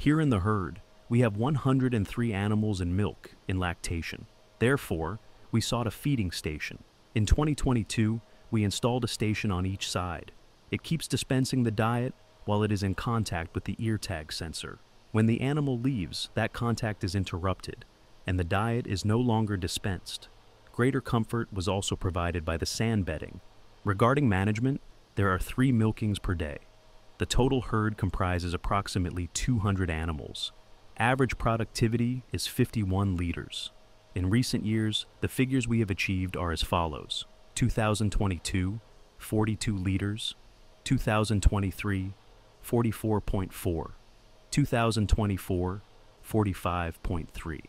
Here in the herd, we have 103 animals in milk in lactation. Therefore, we sought a feeding station. In 2022, we installed a station on each side. It keeps dispensing the diet while it is in contact with the ear tag sensor. When the animal leaves, that contact is interrupted, and the diet is no longer dispensed. Greater comfort was also provided by the sand bedding. Regarding management, there are 3 milkings per day. The total herd comprises approximately 200 animals. Average productivity is 51 liters. In recent years, the figures we have achieved are as follows: 2022, 42 liters, 2023, 44.4, 2024, 45.3.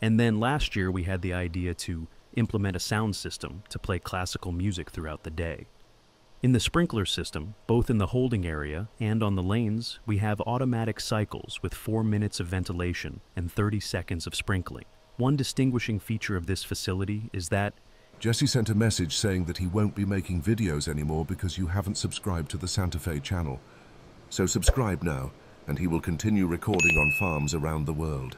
And then last year we had the idea to implement a sound system to play classical music throughout the day. In the sprinkler system, both in the holding area and on the lanes, we have automatic cycles with 4 minutes of ventilation and 30 seconds of sprinkling. One distinguishing feature of this facility is that Jesse sent a message saying that he won't be making videos anymore because you haven't subscribed to the Santa Fe channel. So subscribe now, and he will continue recording on farms around the world.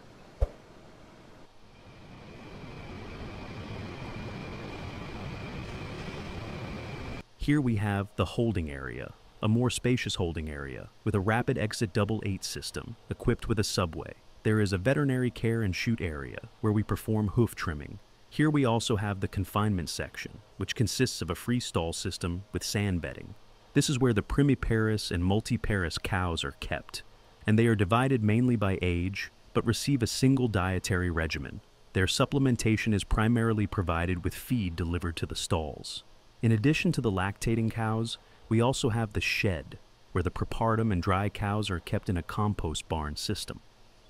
Here we have the holding area, a more spacious holding area with a rapid exit 88 system equipped with a subway. There is a veterinary care and shoot area where we perform hoof trimming. Here we also have the confinement section, which consists of a freestall system with sand bedding. This is where the primiparous and multiparous cows are kept, and they are divided mainly by age, but receive a single dietary regimen. Their supplementation is primarily provided with feed delivered to the stalls. In addition to the lactating cows, we also have the shed, where the prepartum and dry cows are kept in a compost barn system.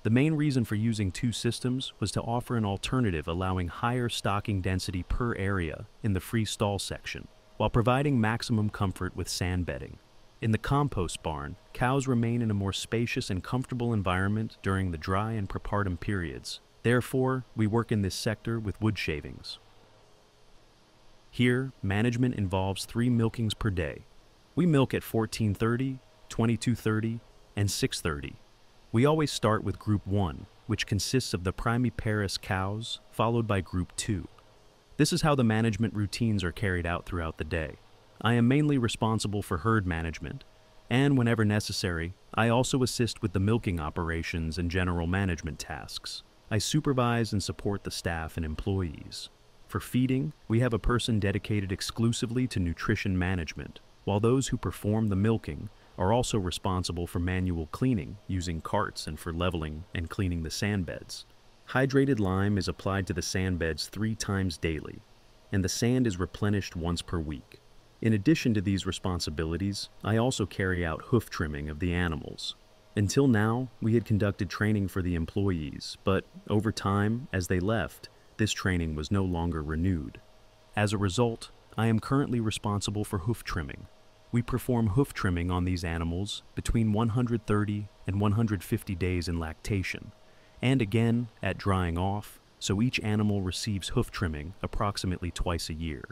The main reason for using 2 systems was to offer an alternative allowing higher stocking density per area in the free stall section, while providing maximum comfort with sand bedding. In the compost barn, cows remain in a more spacious and comfortable environment during the dry and prepartum periods. Therefore, we work in this sector with wood shavings. Here, management involves 3 milkings per day. We milk at 14:30, 22:30, and 6:30. We always start with Group 1, which consists of the primiparous cows, followed by Group 2. This is how the management routines are carried out throughout the day. I am mainly responsible for herd management, and whenever necessary, I also assist with the milking operations and general management tasks. I supervise and support the staff and employees. For feeding, we have a person dedicated exclusively to nutrition management, while those who perform the milking are also responsible for manual cleaning using carts and for leveling and cleaning the sand beds. Hydrated lime is applied to the sand beds 3 times daily, and the sand is replenished once per week. In addition to these responsibilities, I also carry out hoof trimming of the animals. Until now, we had conducted training for the employees, but over time, as they left, this training was no longer renewed. As a result, I am currently responsible for hoof trimming. We perform hoof trimming on these animals between 130 and 150 days in lactation, and again at drying off, so each animal receives hoof trimming approximately twice a year.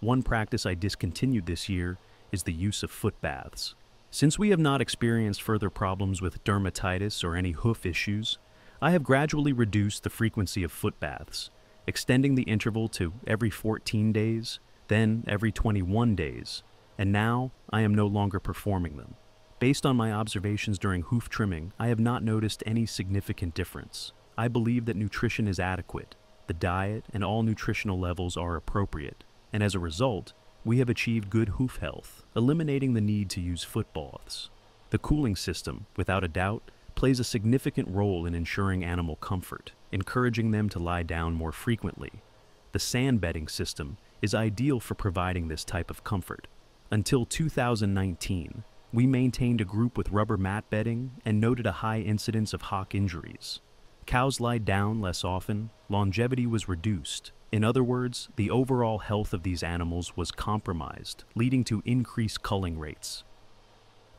One practice I discontinued this year is the use of foot baths. Since we have not experienced further problems with dermatitis or any hoof issues, I have gradually reduced the frequency of foot baths, extending the interval to every 14 days, then every 21 days, and now I am no longer performing them. Based on my observations during hoof trimming, I have not noticed any significant difference. I believe that nutrition is adequate, the diet and all nutritional levels are appropriate, and as a result, we have achieved good hoof health, eliminating the need to use foot baths. The cooling system, without a doubt, plays a significant role in ensuring animal comfort, encouraging them to lie down more frequently. The sand bedding system is ideal for providing this type of comfort. Until 2019, we maintained a group with rubber mat bedding and noted a high incidence of hock injuries. Cows lie down less often, longevity was reduced. In other words, the overall health of these animals was compromised, leading to increased culling rates.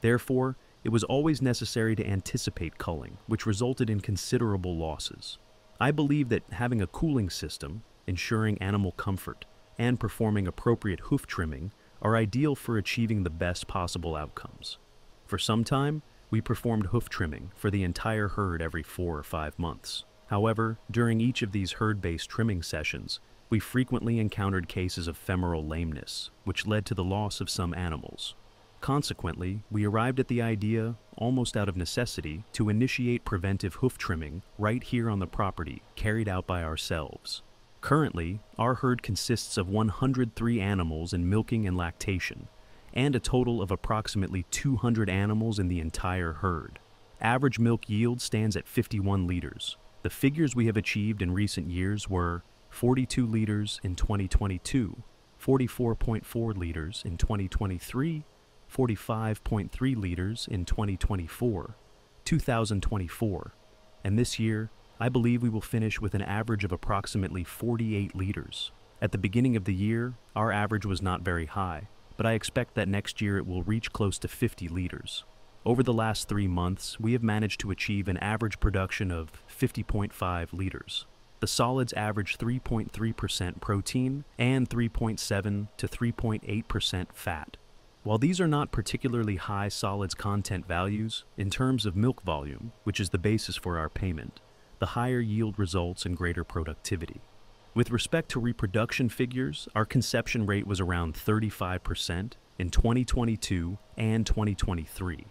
Therefore, it was always necessary to anticipate culling, which resulted in considerable losses. I believe that having a cooling system, ensuring animal comfort, and performing appropriate hoof trimming are ideal for achieving the best possible outcomes. For some time, We performed hoof trimming for the entire herd every 4 or 5 months. However, during each of these herd-based trimming sessions, we frequently encountered cases of femoral lameness, which led to the loss of some animals. Consequently, we arrived at the idea, almost out of necessity, to initiate preventive hoof trimming right here on the property, carried out by ourselves. Currently, our herd consists of 103 animals in milking and lactation, and a total of approximately 200 animals in the entire herd. Average milk yield stands at 51 liters. The figures we have achieved in recent years were 42 liters in 2022, 44.4 liters in 2023, 45.3 liters in 2024, and this year, I believe we will finish with an average of approximately 48 liters. At the beginning of the year, our average was not very high, but I expect that next year it will reach close to 50 liters. Over the last 3 months, we have managed to achieve an average production of 50.5 liters. The solids average 3.3% protein and 3.7 to 3.8% fat. While these are not particularly high solids content values, in terms of milk volume, which is the basis for our payment, the higher yield results in greater productivity. With respect to reproduction figures, our conception rate was around 35% in 2022 and 2023.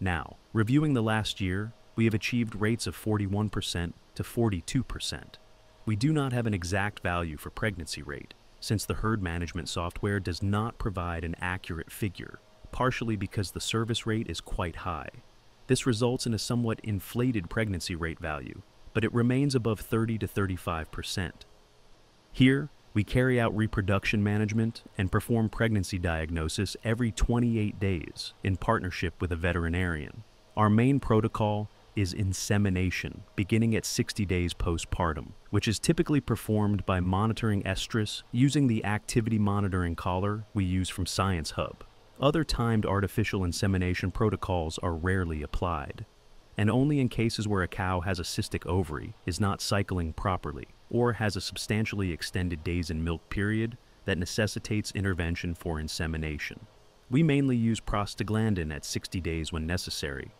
Now, reviewing the last year, we have achieved rates of 41% to 42%. We do not have an exact value for pregnancy rate, since the herd management software does not provide an accurate figure, partially because the service rate is quite high. This results in a somewhat inflated pregnancy rate value, but it remains above 30 to 35%. Here, we carry out reproduction management and perform pregnancy diagnosis every 28 days in partnership with a veterinarian. Our main protocol is insemination, beginning at 60 days postpartum, which is typically performed by monitoring estrus using the activity monitoring collar we use from Science Hub. Other timed artificial insemination protocols are rarely applied, and only in cases where a cow has a cystic ovary, is not cycling properly, or has a substantially extended days in milk period that necessitates intervention for insemination. We mainly use prostaglandin at 60 days when necessary,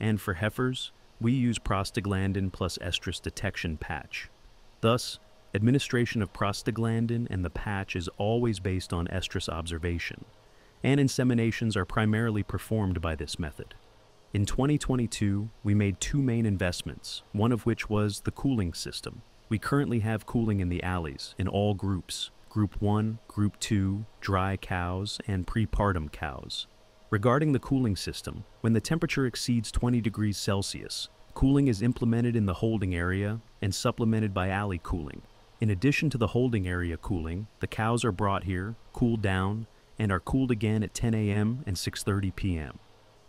and for heifers, we use prostaglandin plus estrus detection patch. Thus, administration of prostaglandin and the patch is always based on estrus observation, and inseminations are primarily performed by this method. In 2022, we made 2 main investments, one of which was the cooling system. We currently have cooling in the alleys in all groups, Group 1, Group 2, dry cows, and prepartum cows. Regarding the cooling system, when the temperature exceeds 20 degrees Celsius, cooling is implemented in the holding area and supplemented by alley cooling. In addition to the holding area cooling, the cows are brought here, cooled down, and are cooled again at 10 a.m. and 6:30 p.m.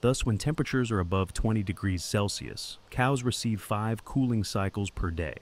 Thus, when temperatures are above 20 degrees Celsius, cows receive 5 cooling cycles per day.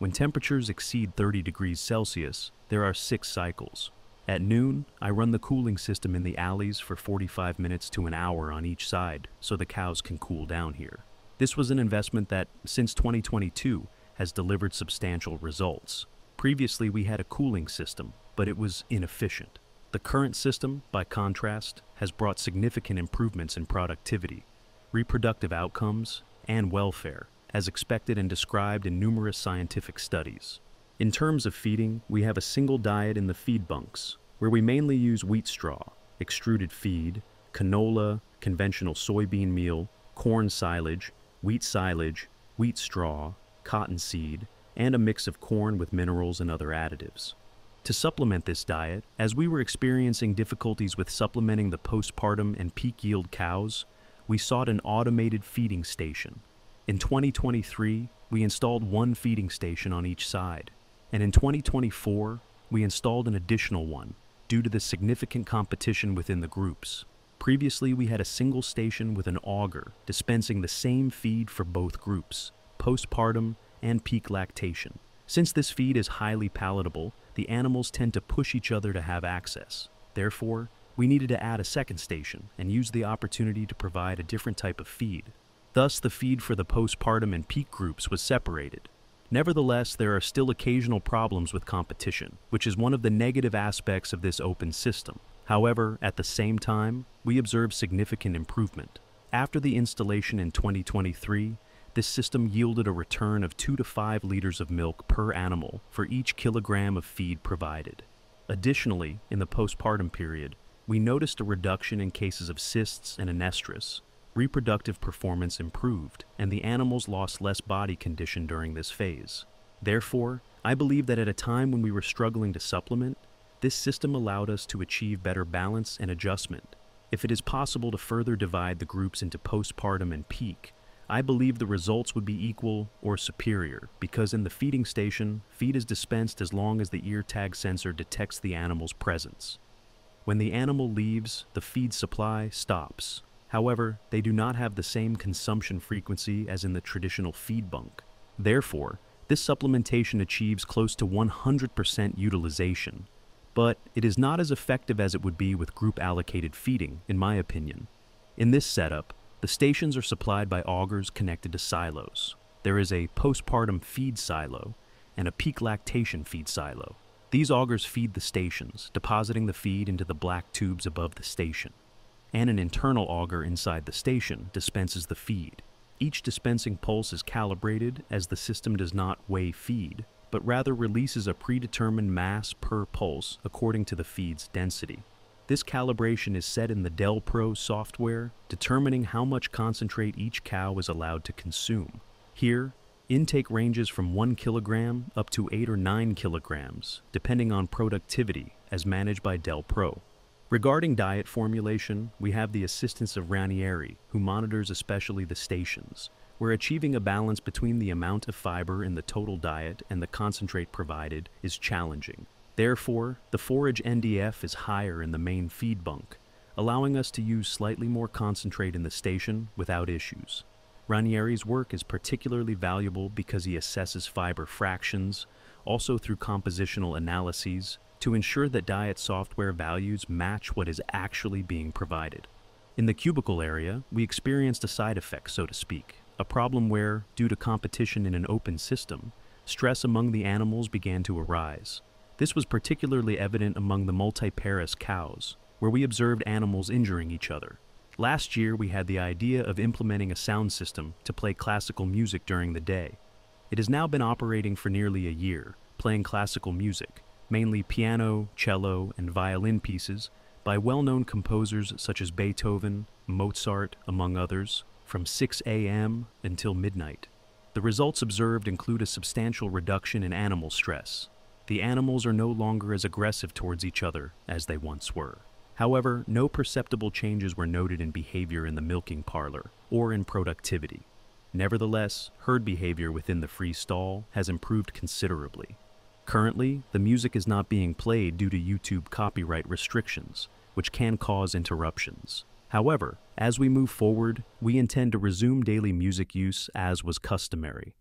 When temperatures exceed 30 degrees Celsius, there are 6 cycles. At noon, I run the cooling system in the alleys for 45 minutes to an hour on each side so the cows can cool down here. This was an investment that, since 2022, has delivered substantial results. Previously, we had a cooling system, but it was inefficient. The current system, by contrast, has brought significant improvements in productivity, reproductive outcomes, and welfare, as expected and described in numerous scientific studies. In terms of feeding, we have a single diet in the feed bunks, where we mainly use wheat straw, extruded feed, canola, conventional soybean meal, corn silage, wheat straw, cottonseed, and a mix of corn with minerals and other additives. To supplement this diet, as we were experiencing difficulties with supplementing the postpartum and peak yield cows, we sought an automated feeding station. In 2023, we installed 1 feeding station on each side. And in 2024, we installed an additional one due to the significant competition within the groups. Previously, we had a single station with an auger dispensing the same feed for both groups, postpartum and peak lactation. Since this feed is highly palatable, the animals tend to push each other to have access. Therefore, we needed to add a second station and use the opportunity to provide a different type of feed. Thus, the feed for the postpartum and peak groups was separated. Nevertheless, there are still occasional problems with competition, which is one of the negative aspects of this open system. However, at the same time, we observe significant improvement. After the installation in 2023, this system yielded a return of 2 to 5 liters of milk per animal for each kilogram of feed provided. Additionally, in the postpartum period, we noticed a reduction in cases of cysts and anencephaly. Reproductive performance improved, and the animals lost less body condition during this phase. Therefore, I believe that at a time when we were struggling to supplement, this system allowed us to achieve better balance and adjustment. If it is possible to further divide the groups into postpartum and peak, I believe the results would be equal or superior, because in the feeding station, feed is dispensed as long as the ear tag sensor detects the animal's presence. When the animal leaves, the feed supply stops. However, they do not have the same consumption frequency as in the traditional feed bunk. Therefore, this supplementation achieves close to 100% utilization, but it is not as effective as it would be with group-allocated feeding, in my opinion. In this setup, the stations are supplied by augers connected to silos. There is a postpartum feed silo and a peak lactation feed silo. These augers feed the stations, depositing the feed into the black tubes above the station, and an internal auger inside the station dispenses the feed. Each dispensing pulse is calibrated, as the system does not weigh feed, but rather releases a predetermined mass per pulse according to the feed's density. This calibration is set in the DelPro software, determining how much concentrate each cow is allowed to consume. Here, intake ranges from 1 kilogram up to 8 or 9 kilograms, depending on productivity, as managed by DelPro. Regarding diet formulation, we have the assistance of Ranieri, who monitors especially the stations. Where achieving a balance between the amount of fiber in the total diet and the concentrate provided is challenging. Therefore, the forage NDF is higher in the main feed bunk, allowing us to use slightly more concentrate in the station without issues. Ranieri's work is particularly valuable because he assesses fiber fractions, also through compositional analyses, to ensure that diet software values match what is actually being provided. In the cubicle area, we experienced a side effect, so to speak, a problem where, due to competition in an open system, stress among the animals began to arise. This was particularly evident among the multiparous cows, where we observed animals injuring each other. Last year, we had the idea of implementing a sound system to play classical music during the day. It has now been operating for nearly a year, playing classical music, mainly piano, cello, and violin pieces by well-known composers such as Beethoven, Mozart, among others, from 6 a.m. until midnight. The results observed include a substantial reduction in animal stress. The animals are no longer as aggressive towards each other as they once were. However, no perceptible changes were noted in behavior in the milking parlor or in productivity. Nevertheless, herd behavior within the free stall has improved considerably. Currently, the music is not being played due to YouTube copyright restrictions, which can cause interruptions. However, as we move forward, we intend to resume daily music use as was customary.